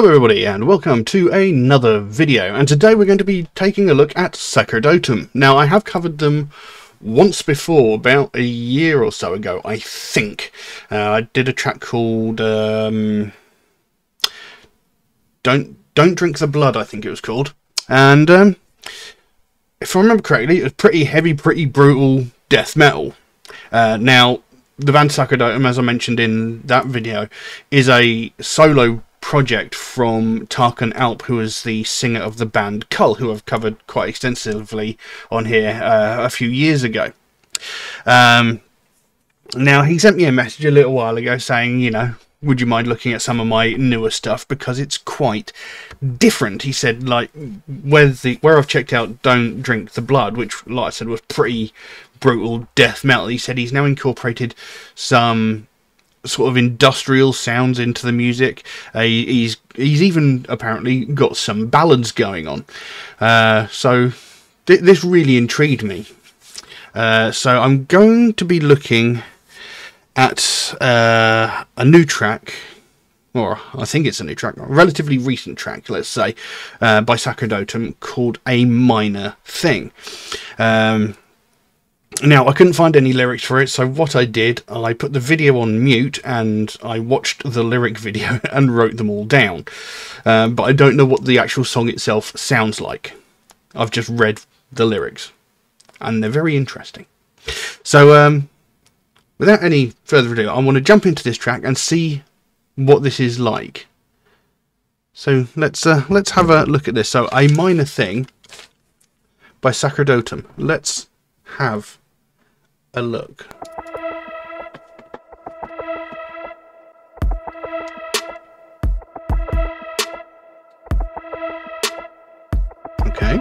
Hello everybody and welcome to another video, and today we're going to be taking a look at Sacerdotum. Now I have covered them once before, about a year or so ago I think. I did a track called Don't Drink the Blood, I think it was called, and if I remember correctly it was pretty heavy, pretty brutal death metal. Now the band Sacerdotum, as I mentioned in that video, is a solo project from Tarkin Alp, who is the singer of the band Cull, who I've covered quite extensively on here a few years ago. Now he sent me a message a little while ago saying, you know, would you mind looking at some of my newer stuff because it's quite different. He said, like, where I've checked out Don't Drink the Blood, which, like I said, was pretty brutal death metal, he said he's now incorporated some sort of industrial sounds into the music. He's even apparently got some ballads going on, so this really intrigued me. So I'm going to be looking at a new track, or I think it's a new track, a relatively recent track, let's say, by Sacerdotum called A Minor Thing. Now, I couldn't find any lyrics for it, so what I did, I put the video on mute and I watched the lyric video and wrote them all down. But I don't know what the actual song itself sounds like. I've just read the lyrics, and they're very interesting. So, without any further ado, I want to jump into this track and see what this is like. So, let's have a look at this. So, A Minor Thing by Sacerdotum. Let's have a look. Okay.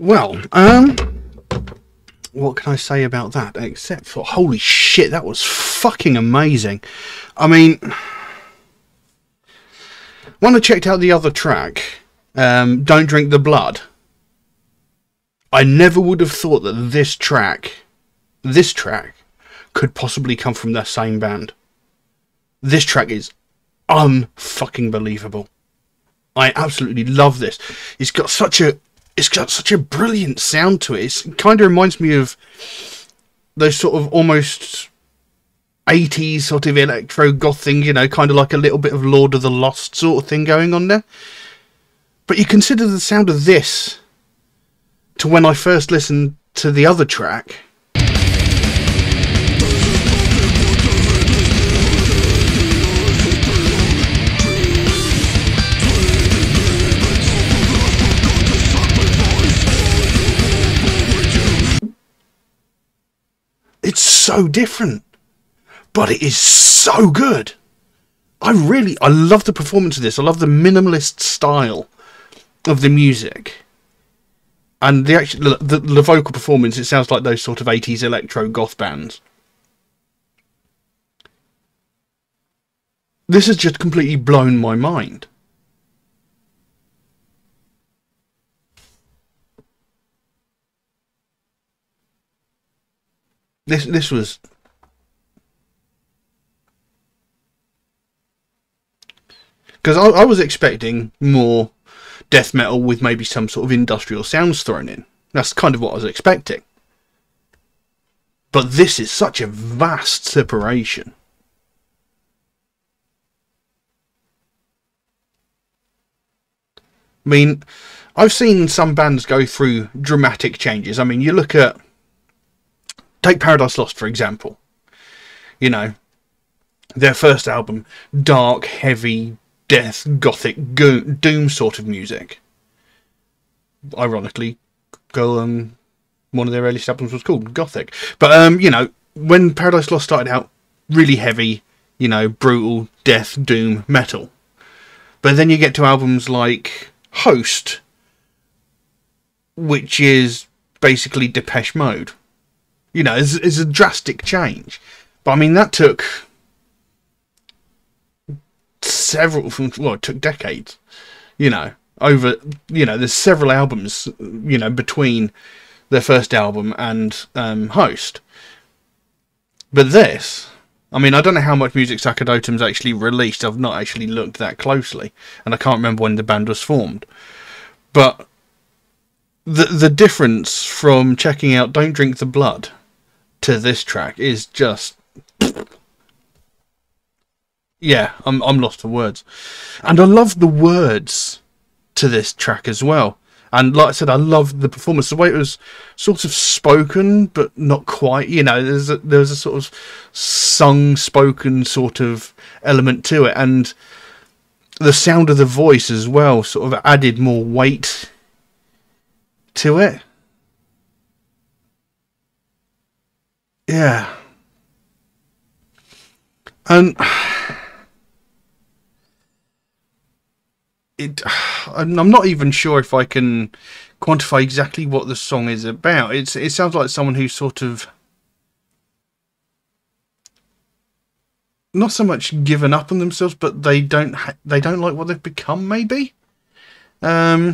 Well, what can I say about that except for holy shit, that was fucking amazing. I mean, when I checked out the other track, Don't Drink the Blood, I never would have thought that this track could possibly come from the same band. This track is unfucking believable. I absolutely love this. It's got such a brilliant sound to it. It kind of reminds me of those sort of almost 80s sort of electro-goth thing, you know, kind of like a little bit of Lord of the Lost sort of thing going on there. But you consider the sound of this to when I first listened to the other track. It's so different, but it is so good. I love the performance of this. I love the minimalist style of the music. And the vocal performance, it sounds like those sort of 80s electro-goth bands. This has just completely blown my mind. This was because I was expecting more death metal with maybe some sort of industrial sounds thrown in. That's kind of what I was expecting. But this is such a vast separation. I mean, I've seen some bands go through dramatic changes. I mean, you look at, take Paradise Lost, for example. You know, their first album, dark, heavy, death, gothic, doom sort of music. Ironically, one of their earliest albums was called Gothic. But, you know, when Paradise Lost started out, really heavy, you know, brutal, death, doom, metal. But then you get to albums like Host, which is basically Depeche Mode. You know, it's a drastic change. But I mean, that took several, well, it took decades, you know, over, you know, there's several albums, you know, between their first album and Host. But this, I mean, I don't know how much music Sacerdotum's actually released. I've not actually looked that closely. And I can't remember when the band was formed. But the difference from checking out Don't Drink the Blood to this track is just, yeah, I'm lost for words. And I love the words to this track as well. And like I said, I love the performance, the way it was sort of spoken but not quite, you know, there's a sort of sung spoken sort of element to it, and the sound of the voice as well sort of added more weight to it. Yeah. And I'm not even sure if I can quantify exactly what the song is about. It sounds like someone who's sort of not so much given up on themselves, but they don't like what they've become, maybe. Let's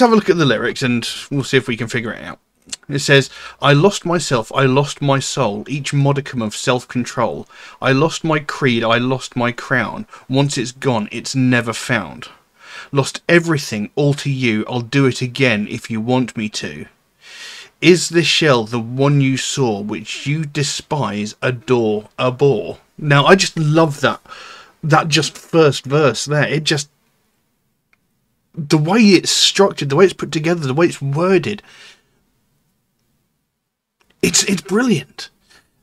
have a look at the lyrics and we'll see if we can figure it out. It says, I lost myself, I lost my soul, each modicum of self-control. I lost my creed, I lost my crown. Once it's gone, it's never found. Lost everything, all to you, I'll do it again if you want me to. Is this shell the one you saw, which you despise, adore, abhor? Now, I just love that just first verse there. It just, the way it's structured, the way it's put together, the way it's worded, it's brilliant.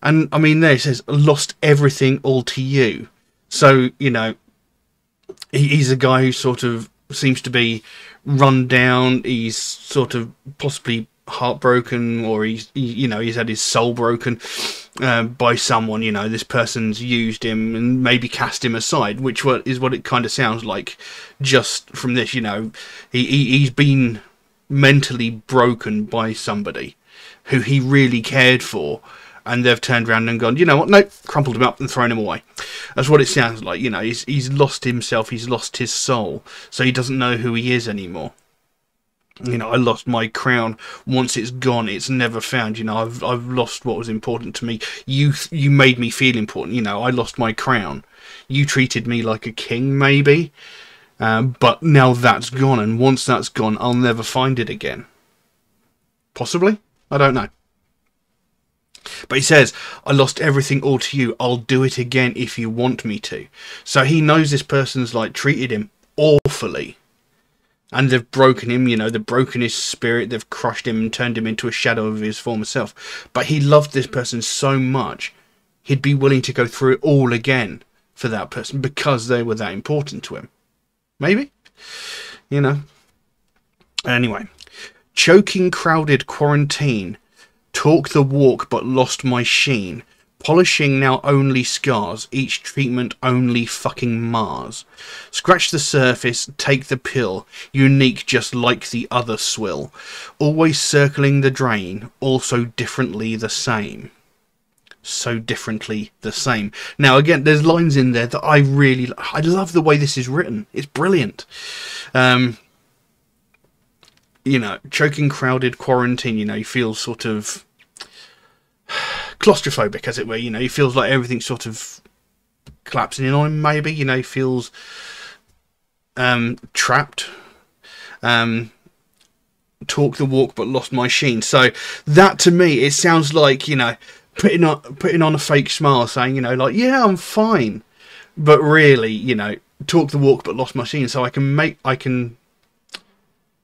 And I mean, there it says, lost everything all to you. So, you know, he's a guy who sort of seems to be run down. He's sort of possibly heartbroken, or he's, you know, he's had his soul broken. by someone, you know, this person's used him and maybe cast him aside, which is what it kind of sounds like just from this, you know. He's been mentally broken by somebody who he really cared for, and they've turned around and gone, you know what, nope, crumpled him up and thrown him away. That's what it sounds like, you know. He's lost himself, he's lost his soul, so he doesn't know who he is anymore. You know, I lost my crown. Once it's gone, it's never found. You know, I've lost what was important to me. You made me feel important. You know, I lost my crown. You treated me like a king, maybe, but now that's gone. And once that's gone, I'll never find it again. Possibly, I don't know. But he says, I lost everything all to you. I'll do it again if you want me to. So he knows this person's like treated him awfully. And they've broken him, you know, they've broken his spirit, they've crushed him and turned him into a shadow of his former self. But he loved this person so much, he'd be willing to go through it all again for that person because they were that important to him. Maybe? You know. Anyway. Choking crowded quarantine. Talk the walk but lost my sheen. Polishing now only scars, each treatment only fucking Mars. Scratch the surface, take the pill, unique just like the other swill. Always circling the drain, also differently the same. So differently the same. Now again, there's lines in there that I love the way this is written. It's brilliant. You know, choking crowded quarantine, you know, you feel sort of claustrophobic, as it were. You know, he feels like everything's sort of collapsing in on him, maybe. You know, he feels trapped. Talk the walk but lost my sheen. So that, to me, it sounds like, you know, putting on a fake smile, saying, you know, like, yeah, I'm fine, but really, you know, talk the walk but lost my sheen, so I can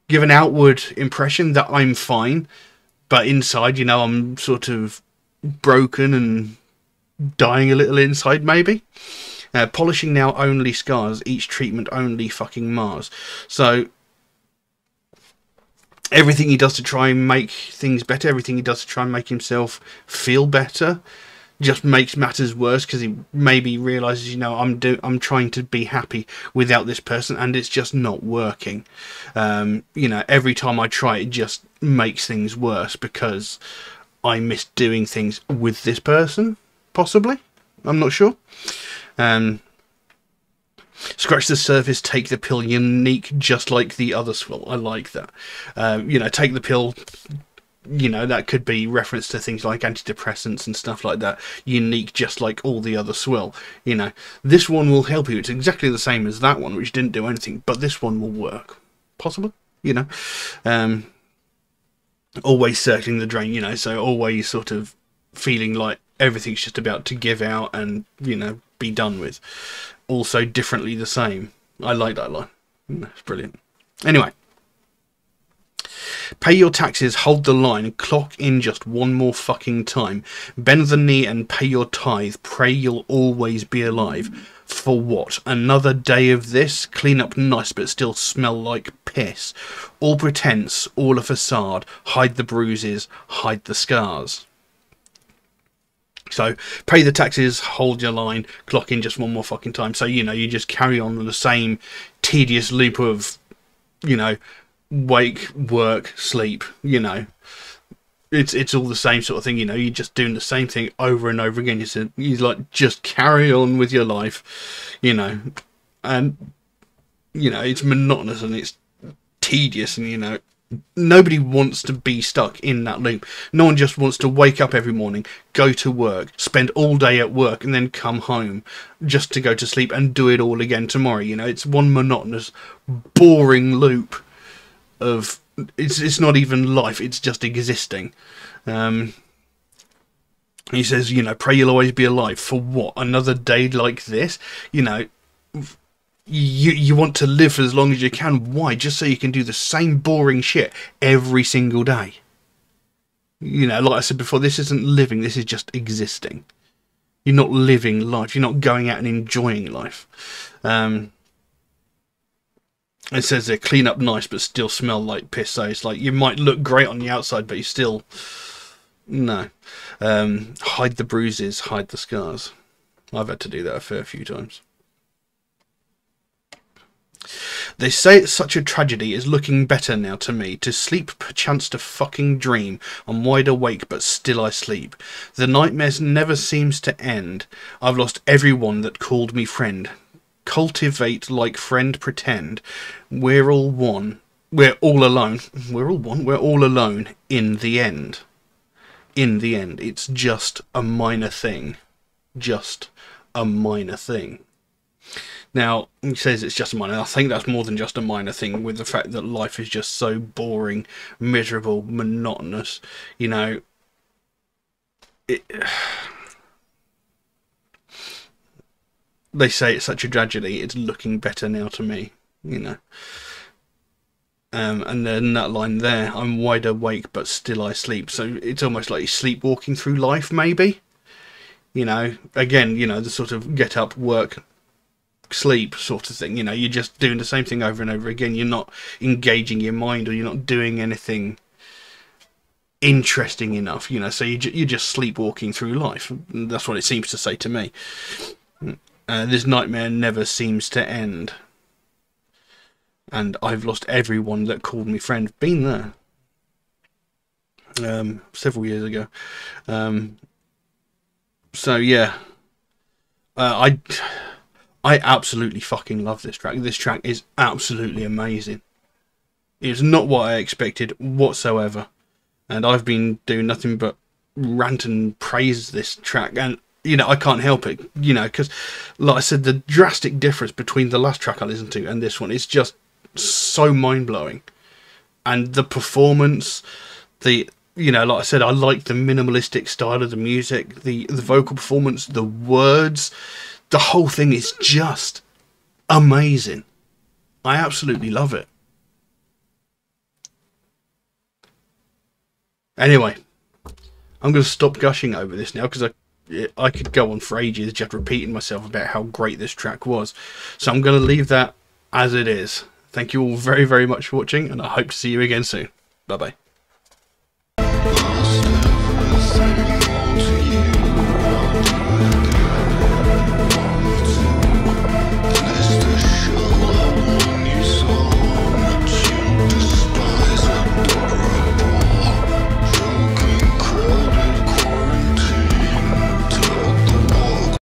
give an outward impression that I'm fine, but inside, you know, I'm sort of broken and dying a little inside, maybe. Polishing now only scars, each treatment only fucking Mars. So everything he does to try and make things better, everything he does to try and make himself feel better, just makes matters worse, because he maybe realizes, you know, I'm trying to be happy without this person and it's just not working. You know, every time I try, it just makes things worse because I miss doing things with this person, possibly. I'm not sure. Scratch the surface, take the pill, unique just like the other swill. I like that. You know, take the pill, you know, that could be reference to things like antidepressants and stuff like that. Unique just like all the other swill. You know, this one will help you. It's exactly the same as that one, which didn't do anything, but this one will work. Possible, you know. Always circling the drain, you know, so always sort of feeling like everything's just about to give out and, you know, be done with. Also differently the same. I like that line. That's brilliant. Anyway. Pay your taxes, hold the line, clock in just one more fucking time. Bend the knee and pay your tithe, pray you'll always be alive. For what? Another day of this? Clean up nice but still smell like piss. All pretense, all a facade, hide the bruises, hide the scars. So, pay the taxes, hold your line, clock in just one more fucking time. So, you know, you just carry on with the same tedious loop of, you know, wake, work, sleep, you know. It's all the same sort of thing, you know. You're just doing the same thing over and over again. You like, just carry on with your life, you know. And, you know, it's monotonous and it's tedious and, you know, nobody wants to be stuck in that loop. No one just wants to wake up every morning, go to work, spend all day at work and then come home just to go to sleep and do it all again tomorrow, you know. It's one monotonous, boring loop of it's not even life, it's just existing. He says, you know, pray you'll always be alive. For what? Another day like this? You know, you want to live for as long as you can. Why? Just so you can do the same boring shit every single day. You know, like I said before, this isn't living, this is just existing. You're not living life, you're not going out and enjoying life. It says they clean up nice but still smell like piss. So it's like, you might look great on the outside, but you still No. Hide the bruises, hide the scars. I've had to do that a fair few times. They say it's such a tragedy is looking better now to me. To sleep, perchance to fucking dream. I'm wide awake, but still I sleep. The nightmares never seems to end. I've lost everyone that called me friend. Cultivate like friend pretend. We're all one. We're all alone. We're all one. We're all alone in the end. In the end. It's just a minor thing. Just a minor thing. Now, he says it's just a minor. I think that's more than just a minor thing, with the fact that life is just so boring, miserable, monotonous. You know, they say it's such a tragedy. It's looking better now to me, you know. And then that line there, I'm wide awake, but still I sleep. So it's almost like sleepwalking through life, maybe. You know, again, you know, the sort of get up, work, sleep sort of thing. You know, you're just doing the same thing over and over again. You're not engaging your mind, or you're not doing anything interesting enough. You know, so you're just sleepwalking through life. That's what it seems to say to me. This nightmare never seems to end. And I've lost everyone that called me friend. Been there. Several years ago. So yeah, I absolutely fucking love this track. This track is absolutely amazing. It's not what I expected whatsoever, and I've been doing nothing but rant and praise this track. And you know, I can't help it. You know, because like I said, the drastic difference between the last track I listened to and this one is just so mind blowing, and the performance, the you know, like I said, I like the minimalistic style of the music, the vocal performance, the words, the whole thing is just amazing. I absolutely love it. Anyway, I'm going to stop gushing over this now, because I could go on for ages just repeating myself about how great this track was. So I'm going to leave that as it is. Thank you all very, very much for watching, and I hope to see you again soon. Bye-bye.